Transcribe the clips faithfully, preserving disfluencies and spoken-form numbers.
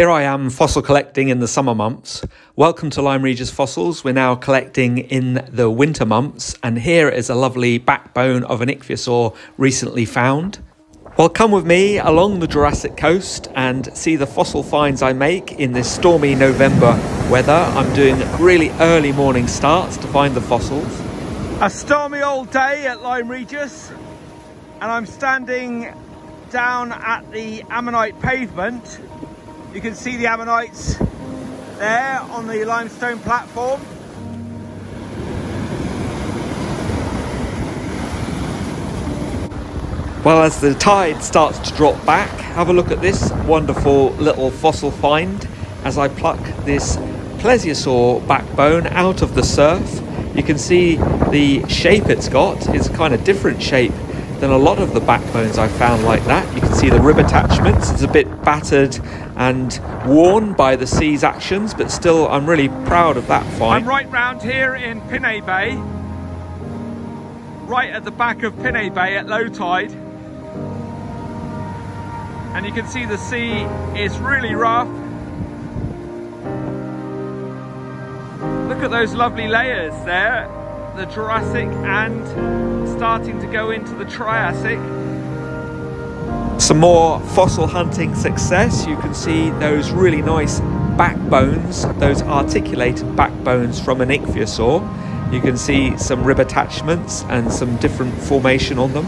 Here I am fossil collecting in the summer months. Welcome to Lyme Regis Fossils. We're now collecting in the winter months, and here is a lovely backbone of an ichthyosaur recently found. Well, come with me along the Jurassic Coast and see the fossil finds I make in this stormy November weather. I'm doing really early morning starts to find the fossils. A stormy old day at Lyme Regis, and I'm standing down at the ammonite pavement. You can see the ammonites there on the limestone platform. Well, as the tide starts to drop back, have a look at this wonderful little fossil find as I pluck this plesiosaur backbone out of the surf. You can see the shape it's got. It's a kind of different shape than a lot of the backbones I've found like that. You can see the rib attachments. It's a bit battered and worn by the sea's actions, but still I'm really proud of that find. I'm right round here in Pinay Bay, right at the back of Pinay Bay at low tide. And you can see the sea is really rough. Look at those lovely layers there, the Jurassic and starting to go into the Triassic. Some more fossil hunting success. You can see those really nice backbones, those articulated backbones from an ichthyosaur. You can see some rib attachments and some different formation on them.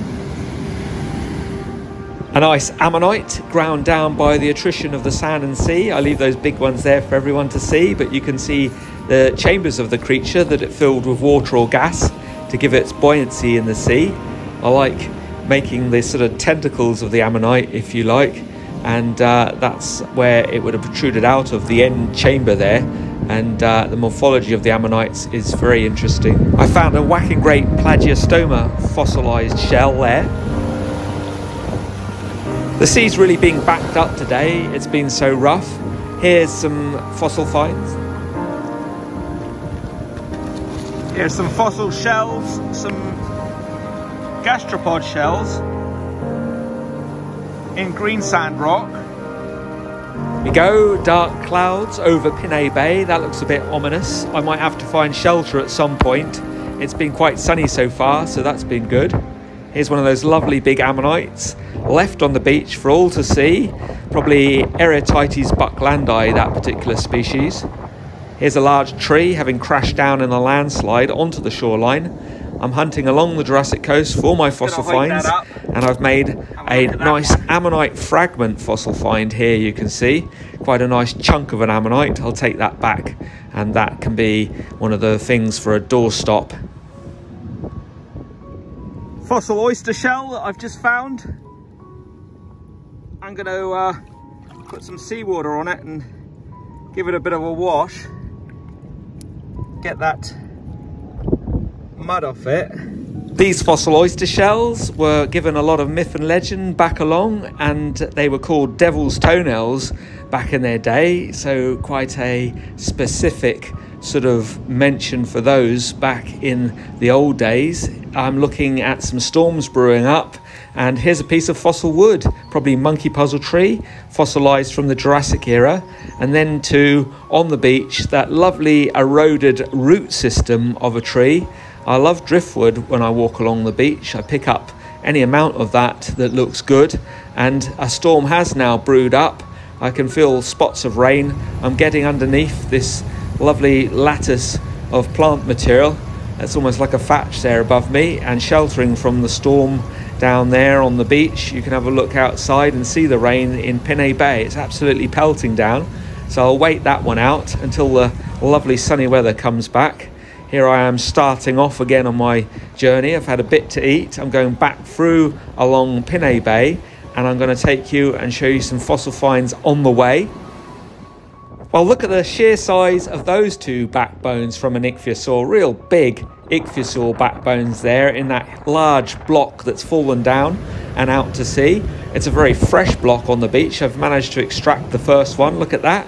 A nice ammonite ground down by the attrition of the sand and sea. I leave those big ones there for everyone to see, but you can see the chambers of the creature that it filled with water or gas to give its buoyancy in the sea. I like making the sort of tentacles of the ammonite, if you like, and uh, that's where it would have protruded out of the end chamber there. And uh, the morphology of the ammonites is very interesting. I found a whacking great Plagiostoma fossilized shell there. The sea's really being backed up today, it's been so rough. Here's some fossil finds. Here's some fossil shells, some gastropod shells in green sand rock. Here we go, dark clouds over Pinay Bay, that looks a bit ominous. I might have to find shelter at some point. It's been quite sunny so far, so that's been good. Here's one of those lovely big ammonites left on the beach for all to see. Probably Eretites bucklandi, that particular species. Here's a large tree having crashed down in a landslide onto the shoreline. I'm hunting along the Jurassic Coast for my fossil finds, and I've made a nice ammonite fragment fossil find here, you can see. Quite a nice chunk of an ammonite. I'll take that back, and that can be one of the things for a doorstop. Fossil oyster shell that I've just found. I'm going to uh, put some seawater on it and give it a bit of a wash. Get that mud off it. These fossil oyster shells were given a lot of myth and legend back along, and they were called devil's toenails back in their day. So quite a specific sort of mention for those back in the old days. I'm looking at some storms brewing up, and here's a piece of fossil wood, probably monkey puzzle tree, fossilized from the Jurassic era, and then to, on the beach, that lovely eroded root system of a tree. I love driftwood when I walk along the beach. I pick up any amount of that that looks good, and a storm has now brewed up. I can feel spots of rain. I'm getting underneath this lovely lattice of plant material. It's almost like a thatch there above me, and sheltering from the storm down there on the beach. You can have a look outside and see the rain in Pinay Bay. It's absolutely pelting down, so I'll wait that one out until the lovely sunny weather comes back. Here I am starting off again on my journey. I've had a bit to eat. I'm going back through along Pinay Bay, and I'm going to take you and show you some fossil finds on the way. Well, look at the sheer size of those two backbones from an ichthyosaur. Real big ichthyosaur backbones there in that large block that's fallen down and out to sea. It's a very fresh block on the beach. I've managed to extract the first one. Look at that.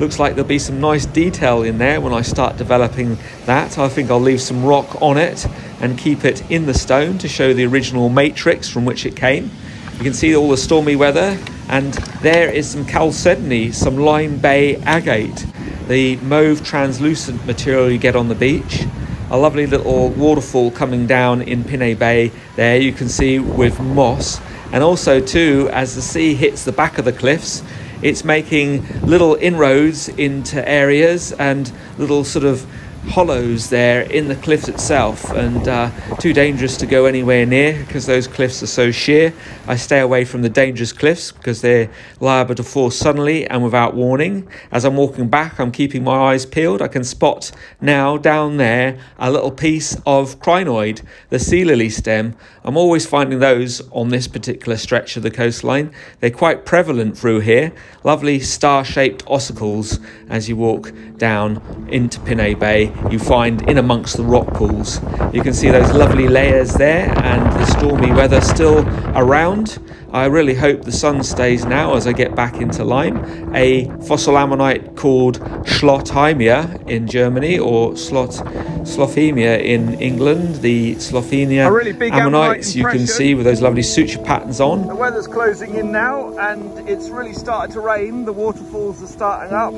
Looks like there'll be some nice detail in there when I start developing that. I think I'll leave some rock on it and keep it in the stone to show the original matrix from which it came. You can see all the stormy weather And there is some chalcedony, some Lyme Bay agate, the mauve translucent material you get on the beach. A lovely little waterfall coming down in Pinay Bay there, you can see, with moss. And also too, as the sea hits the back of the cliffs, it's making little inroads into areas and little sort of hollows there in the cliff itself, and uh, too dangerous to go anywhere near because those cliffs are so sheer. I stay away from the dangerous cliffs because they're liable to fall suddenly and without warning. As I'm walking back, I'm keeping my eyes peeled. I can spot now down there a little piece of crinoid, the sea lily stem. I'm always finding those on this particular stretch of the coastline. They're quite prevalent through here. Lovely star-shaped ossicles as you walk down into Pinay Bay. You find in amongst the rock pools. You can see those lovely layers there, and the stormy weather still around. I really hope the sun stays now as I get back into Lyme. A fossil ammonite called Schlotheimia in Germany, or Schloth Schlotheimia in England. The Schlotheimia really ammonites you can see with those lovely suture patterns on. The weather's closing in now and it's really started to rain. The waterfalls are starting up.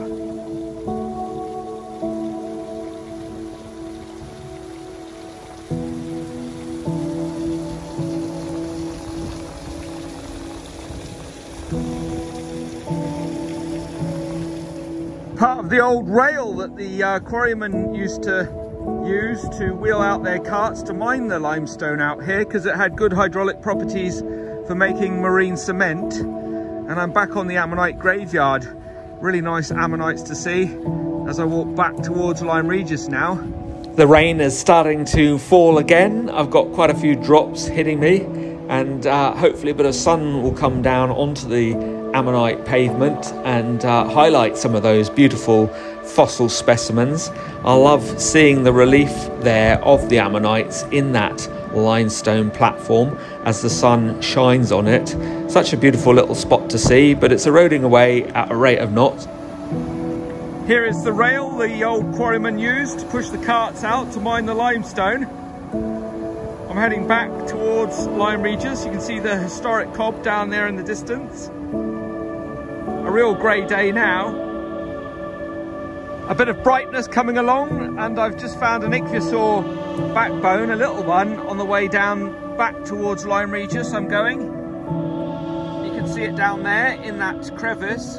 Part of the old rail that the uh, quarrymen used to use to wheel out their carts to mine the limestone out here, because it had good hydraulic properties for making marine cement. And I'm back on the ammonite graveyard. Really nice ammonites to see as I walk back towards Lyme Regis now. The rain is starting to fall again. I've got quite a few drops hitting me, and uh, hopefully a bit of sun will come down onto the ammonite pavement and uh, highlight some of those beautiful fossil specimens. I love seeing the relief there of the ammonites in that limestone platform as the sun shines on it. Such a beautiful little spot to see, but it's eroding away at a rate of knots. Here is the rail the old quarrymen used to push the carts out to mine the limestone. I'm heading back towards Lyme Regis. You can see the historic cob down there in the distance. A real grey day now. A bit of brightness coming along, and I've just found an ichthyosaur backbone, a little one, on the way down back towards Lyme Regis I'm going. You can see it down there in that crevice.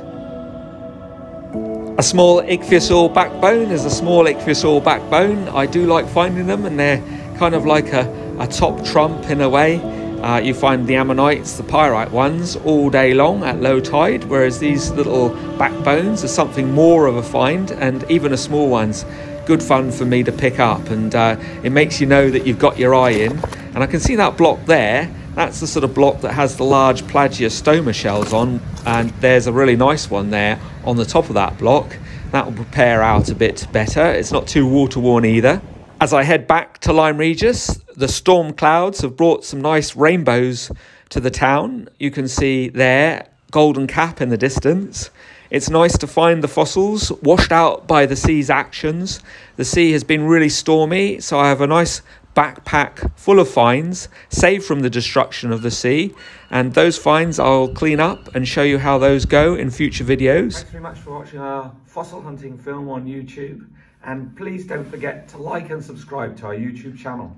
A small ichthyosaur backbone is a small ichthyosaur backbone. I do like finding them, and they're kind of like a, a top trump in a way. Uh, you find the ammonites, the pyrite ones, all day long at low tide, whereas these little backbones are something more of a find, and even a small one's good fun for me to pick up, and uh, it makes you know that you've got your eye in. And I can see that block there. That's the sort of block that has the large Plagiostoma shells on, and there's a really nice one there on the top of that block. That will prepare out a bit better. It's not too water-worn either. As I head back to Lyme Regis, the storm clouds have brought some nice rainbows to the town. You can see there, Golden Cap in the distance. It's nice to find the fossils washed out by the sea's actions. The sea has been really stormy, so I have a nice backpack full of finds, saved from the destruction of the sea. And those finds I'll clean up and show you how those go in future videos. Thanks very much for watching our fossil hunting film on YouTube. And please don't forget to like and subscribe to our YouTube channel.